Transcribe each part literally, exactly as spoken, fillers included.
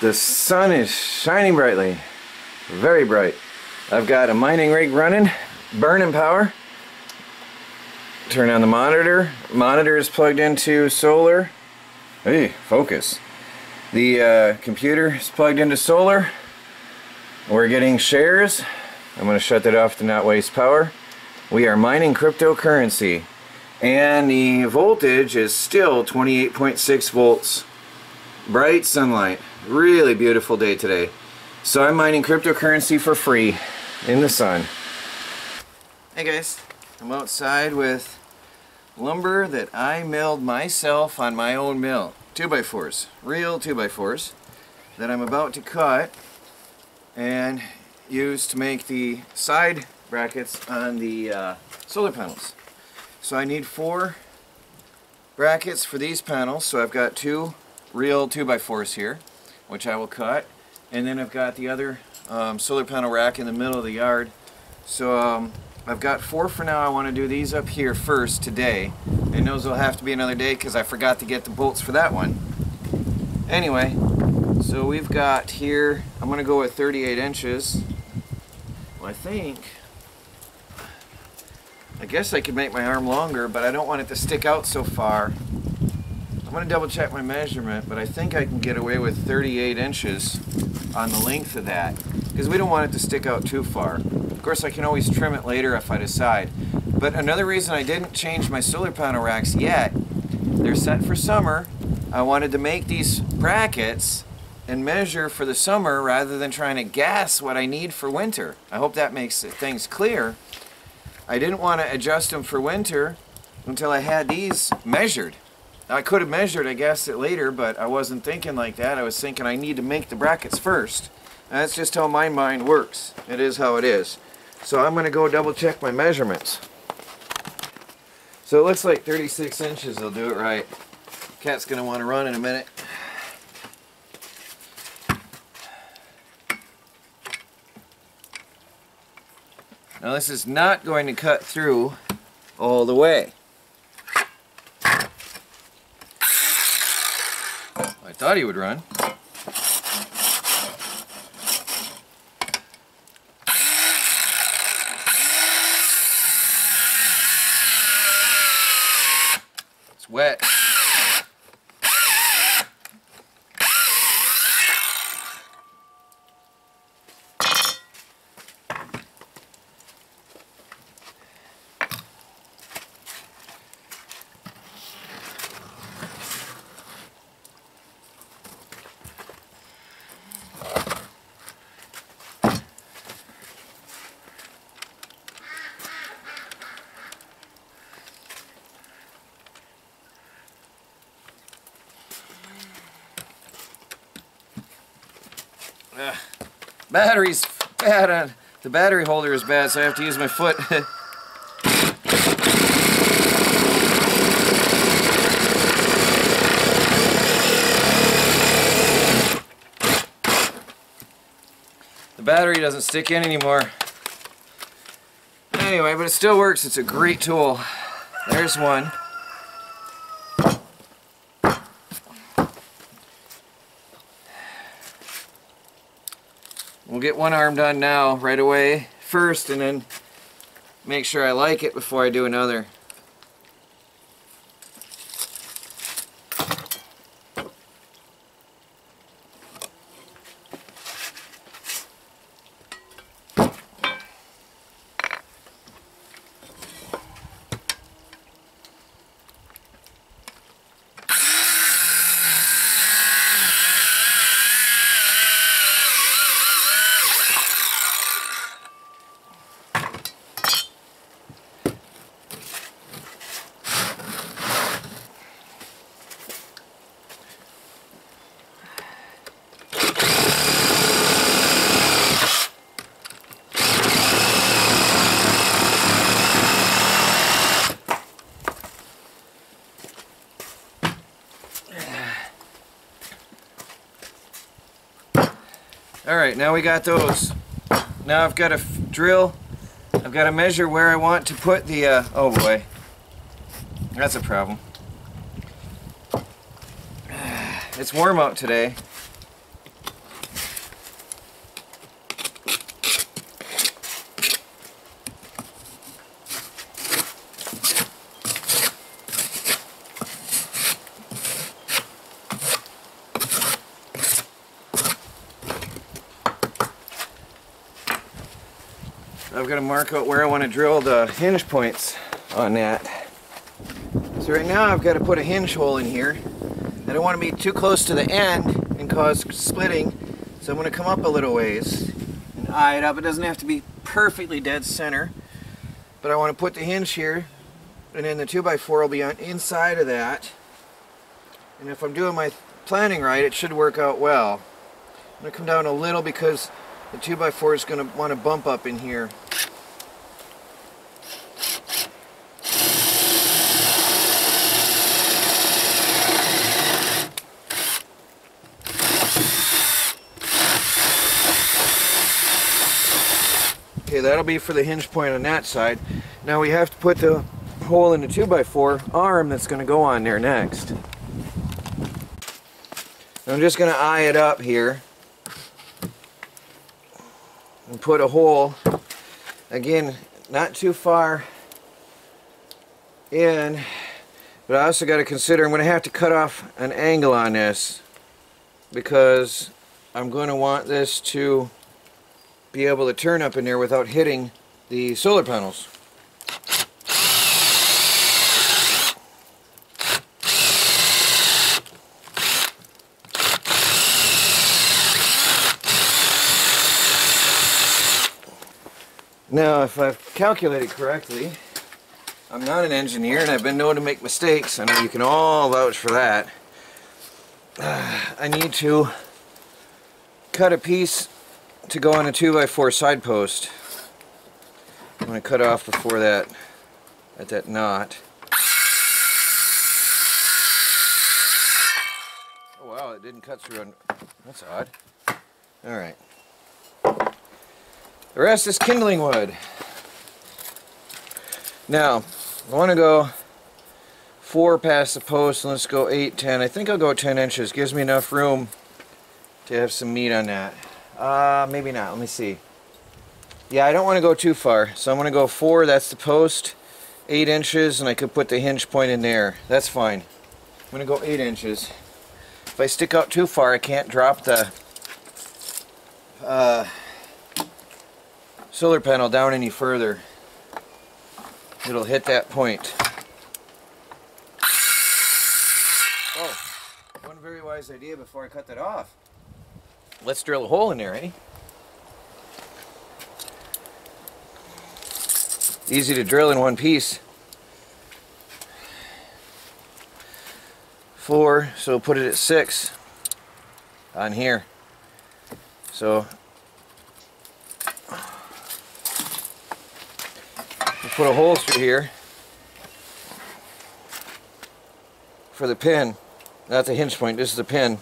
The sun is shining brightly, very bright. I've got a mining rig running, burning power. Turn on the monitor. Monitor is plugged into solar. Hey, focus. The uh, computer is plugged into solar. We're getting shares. I'm going to shut that off to not waste power. We are mining cryptocurrency. And the voltage is still twenty-eight point six volts. Bright sunlight. Really beautiful day today. So I'm mining cryptocurrency for free in the sun. Hey guys, I'm outside with lumber that I milled myself on my own mill. two by fours, real two by fours that I'm about to cut and use to make the side brackets on the uh, solar panels. So I need four brackets for these panels, so I've got two real two by fours here, which I will cut, and then I've got the other um, solar panel rack in the middle of the yard. So um, I've got four for now. I want to do these up here first today, and those will have to be another day because I forgot to get the bolts for that one. Anyway, so we've got here, I'm going to go with thirty-eight inches. Well, I think, I guess I could make my arm longer, but I don't want it to stick out so far. I'm going to double check my measurement, but I think I can get away with thirty-eight inches on the length of that because we don't want it to stick out too far. Of course, I can always trim it later if I decide. But another reason I didn't change my solar panel racks yet, they're set for summer. I wanted to make these brackets and measure for the summer rather than trying to guess what I need for winter. I hope that makes things clear. I didn't want to adjust them for winter until I had these measured. Now, I could have measured, I guess, it later, but I wasn't thinking like that. I was thinking I need to make the brackets first. And that's just how my mind works. It is how it is. So I'm going to go double check my measurements. So it looks like thirty-six inches will do it right. Cat's going to want to run in a minute. Now this is not going to cut through all the way. I thought he would run. It's wet. Uh, battery's bad on, the battery holder is bad, so I have to use my foot. The battery doesn't stick in anymore. Anyway, but it still works. It's a great tool. There's one. We'll get one arm done now, right away, first, and then make sure I like it before I do another. Alright, now we got those. Now I've got to drill. I've got to measure where I want to put the, uh, oh boy. That's a problem. It's warm out today. I've got to mark out where I want to drill the hinge points on that. So right now I've got to put a hinge hole in here. I don't want to be too close to the end and cause splitting, so I'm going to come up a little ways and eye it up. It doesn't have to be perfectly dead center, but I want to put the hinge here, and then the two by four will be on inside of that. And if I'm doing my planning right, it should work out well. I'm going to come down a little because the two by four is going to want to bump up in here. Okay, that'll be for the hinge point on that side. Now we have to put the hole in the two by four arm that's going to go on there next. I'm just going to eye it up here and put a hole, again, not too far in, but I also got to consider I'm going to have to cut off an angle on this because I'm going to want this to be able to turn up in there without hitting the solar panels. Now, if I've calculated correctly, I'm not an engineer and I've been known to make mistakes. I know you can all vouch for that. Uh, I need to cut a piece to go on a two by four side post. I'm going to cut off before that, at that knot. Oh wow, it didn't cut through. That's odd. Alright. The rest is kindling wood. Now, I want to go four past the post, and let's go eight, ten. I think I'll go ten inches. Gives me enough room to have some meat on that. Uh, maybe not. Let me see. Yeah, I don't want to go too far, so I'm going to go four. That's the post, eight inches, and I could put the hinge point in there. That's fine. I'm going to go eight inches. If I stick out too far, I can't drop the Uh, solar panel down any further. It'll hit that point. Oh, one very wise idea before I cut that off. Let's drill a hole in there, eh? Easy to drill in one piece. Four, so put it at six on here. So put a hole through here for the pin, not the hinge point, this is the pin.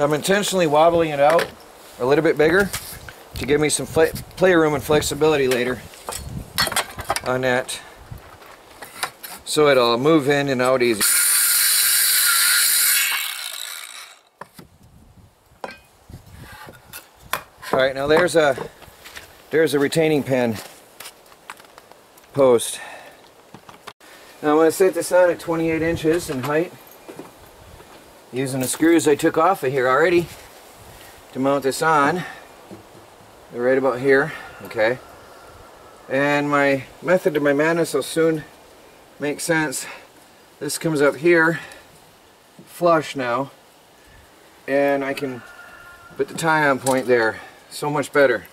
I'm intentionally wobbling it out a little bit bigger to give me some playroom and flexibility later on that. So it'll move in and out easy. All right, now there's a there's a retaining pin post. Now I'm going to set this on at twenty-eight inches in height, using the screws I took off of here already to mount this on. They're right about here, okay. And my method to my madness will soon makes sense. This comes up here flush now, and I can put the tie-on point there. So much better.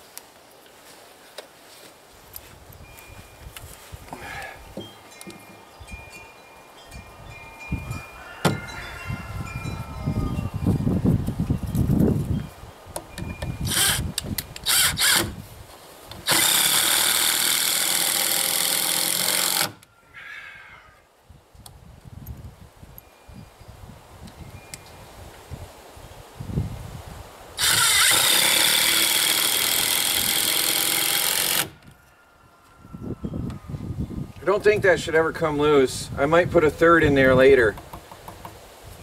I don't think that should ever come loose. I might put a third in there later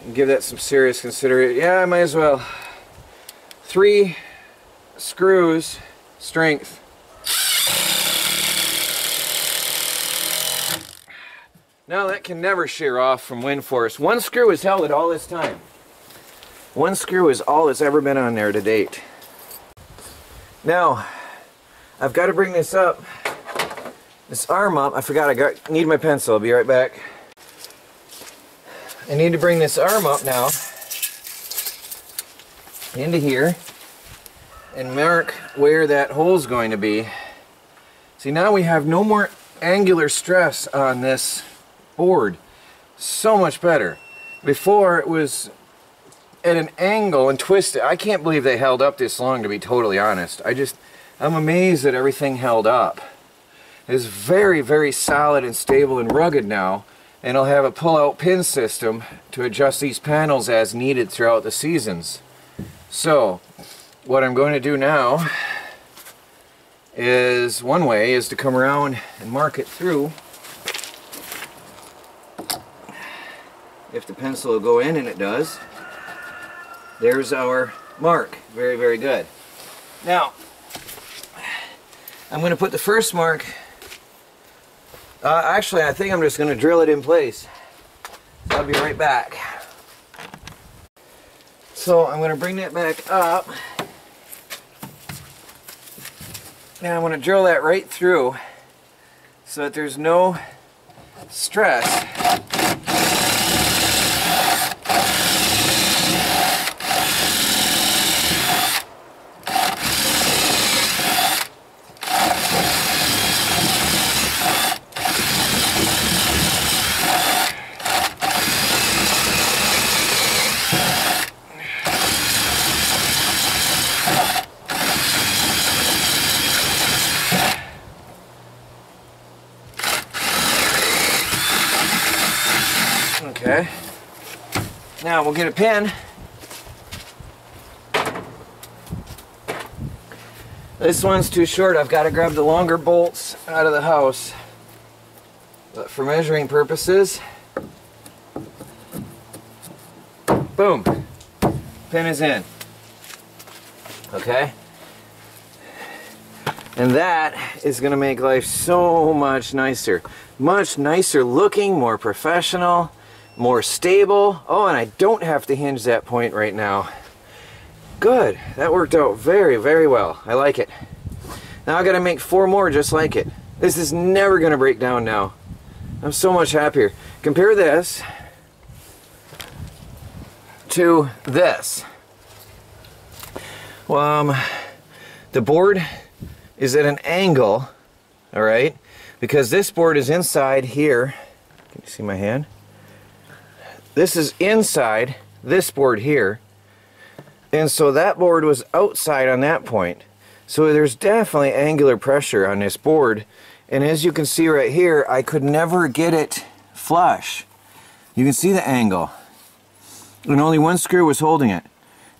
and give that some serious consideration. Yeah, I might as well. Three screws, strength. Now that can never shear off from wind force. One screw has held it all this time. One screw is all that's ever been on there to date. Now, I've got to bring this up, this arm up. I forgot I got, need my pencil. I'll be right back. I need to bring this arm up now into here and mark where that hole's going to be. See, now we have no more angular stress on this board. So much better. Before it was at an angle and twisted. I can't believe they held up this long, to be totally honest. I just, I'm amazed that everything held up. It's very, very solid and stable and rugged now, and I'll have a pull-out pin system to adjust these panels as needed throughout the seasons. So, what I'm going to do now is, one way is to come around and mark it through. If the pencil will go in, and it does, there's our mark. Very, very good. Now, I'm going to put the first mark, uh, actually I think I'm just going to drill it in place. I'll be right back. So I'm going to bring that back up. Now I'm going to drill that right through so that there's no stress. Okay, now we'll get a pin. This one's too short. I've got to grab the longer bolts out of the house. But for measuring purposes, boom, pin is in. Okay, and that is going to make life so much nicer. Much nicer looking, more professional, more stable. Oh, and I don't have to hinge that point right now. Good, that worked out very, very well. I like it. Now I gotta make four more just like it. This is never gonna break down now. I'm so much happier. Compare this to this. Well, um, the board is at an angle, all right, because this board is inside here. Can you see my hand? This is inside this board here, and so that board was outside on that point. So there's definitely angular pressure on this board, and as you can see right here, I could never get it flush. You can see the angle, and only one screw was holding it.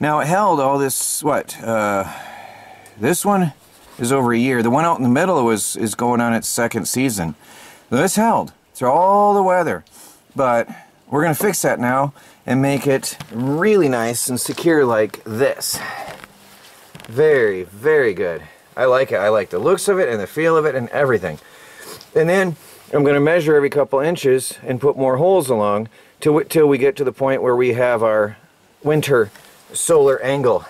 Now it held all this, what, uh, this one is over a year. The one out in the middle was is going on its second season. This held through all the weather, but we're going to fix that now and make it really nice and secure like this. Very, very good. I like it. I like the looks of it and the feel of it and everything. And then I'm going to measure every couple inches and put more holes along till, till we get to the point where we have our winter solar angle.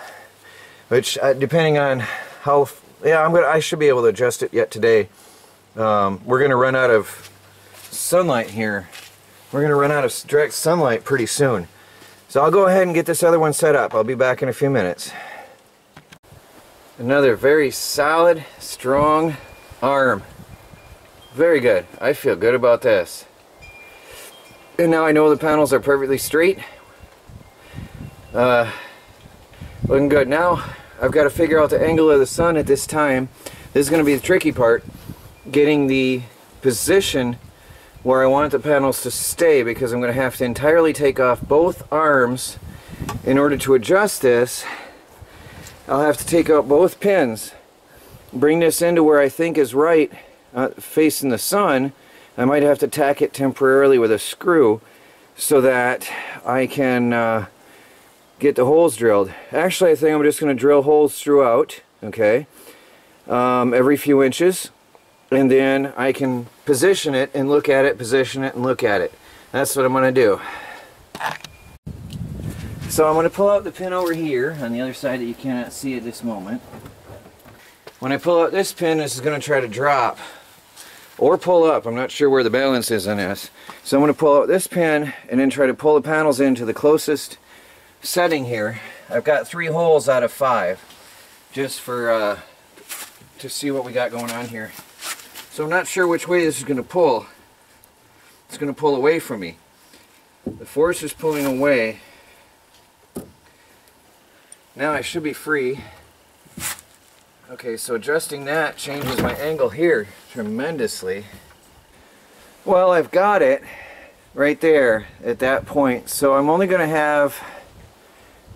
Which, uh, depending on how... Yeah, I'm gonna, I should be able to adjust it yet today. Um, we're going to run out of sunlight here. We're going to run out of direct sunlight pretty soon. So I'll go ahead and get this other one set up. I'll be back in a few minutes. Another very solid, strong arm. Very good. I feel good about this. And now I know the panels are perfectly straight. Uh, looking good. Now I've got to figure out the angle of the sun at this time. This is going to be the tricky part, getting the position where I want the panels to stay, because I'm going to have to entirely take off both arms in order to adjust this. I'll have to take out both pins, bring this into where I think is right, uh, facing the sun. I might have to tack it temporarily with a screw so that I can uh, get the holes drilled. Actually, I think I'm just going to drill holes throughout, okay, um, every few inches, and then I can position it and look at it, position it and look at it. That's what I'm going to do. So I'm going to pull out the pin over here on the other side that you cannot see at this moment. When I pull out this pin, this is going to try to drop or pull up. I'm not sure where the balance is on this. So I'm going to pull out this pin and then try to pull the panels into the closest setting here. I've got three holes out of five just for uh, to see what we got going on here. So I'm not sure which way this is going to pull. It's going to pull away from me. The force is pulling away. Now I should be free. Okay, so adjusting that changes my angle here tremendously. Well, I've got it right there at that point. So I'm only going to have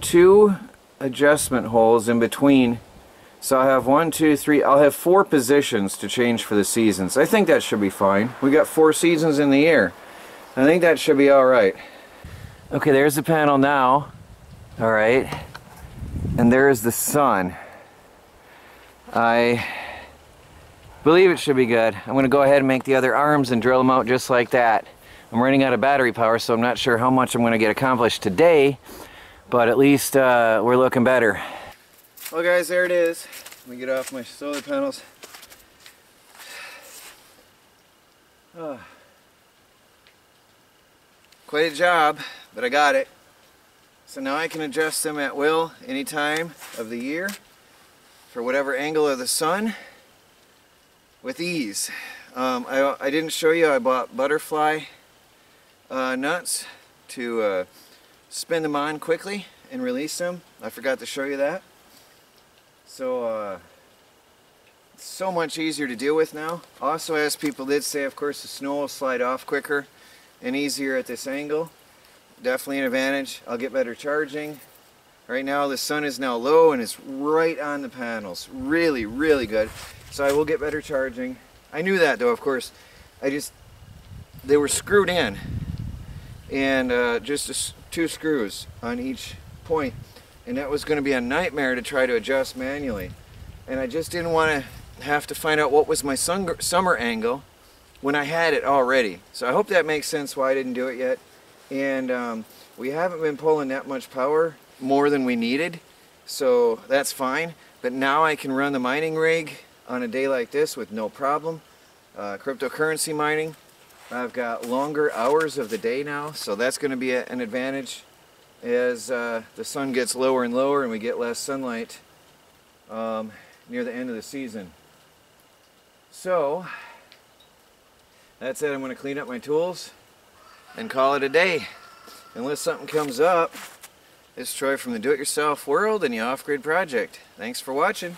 two adjustment holes in between. So I'll have one, two, three, I'll have four positions to change for the seasons. I think that should be fine. We got four seasons in the year. I think that should be all right. Okay, there's the panel now. All right. And there is the sun. I believe it should be good. I'm going to go ahead and make the other arms and drill them out just like that. I'm running out of battery power, so I'm not sure how much I'm going to get accomplished today, but at least uh, we're looking better. Well guys, there it is. Let me get off my solar panels. Oh. Quite a job, but I got it. So now I can adjust them at will any time of the year for whatever angle of the sun with ease. Um, I, I didn't show you, I bought butterfly uh, nuts to uh, spin them on quickly and release them. I forgot to show you that. So uh, it's so much easier to deal with now. Also, as people did say, of course the snow will slide off quicker and easier at this angle. Definitely an advantage. I'll get better charging. Right now the sun is now low and it's right on the panels. Really, really good. So I will get better charging. I knew that though, of course. I just, they were screwed in. And uh, just two screws on each point. And that was going to be a nightmare to try to adjust manually. And I just didn't want to have to find out what was my sun, summer angle when I had it already. So I hope that makes sense why I didn't do it yet. And um, we haven't been pulling that much power, more than we needed, so that's fine. But now I can run the mining rig on a day like this with no problem. Uh, cryptocurrency mining, I've got longer hours of the day now, so that's going to be a, an advantage as uh, the sun gets lower and lower and we get less sunlight um, near the end of the season. So that's it. I'm going to clean up my tools and call it a day. Unless something comes up. It's Troy from the Do-It-Yourself World and the Off-Grid Project. Thanks for watching.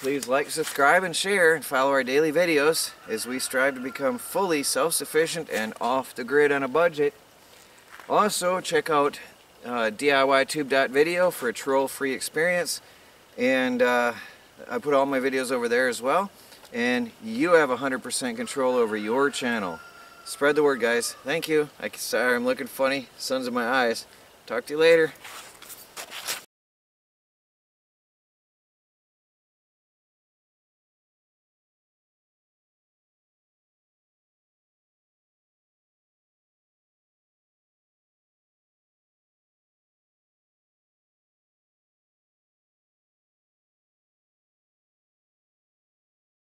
Please like, subscribe, and share, and follow our daily videos as we strive to become fully self-sufficient and off the grid on a budget. Also, check out uh, D I Y tube dot video for a troll-free experience. And uh, I put all my videos over there as well. And you have one hundred percent control over your channel. Spread the word, guys. Thank you. I, sorry, I'm looking funny. Sun's in my eyes. Talk to you later.